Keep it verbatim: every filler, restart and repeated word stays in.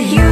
you.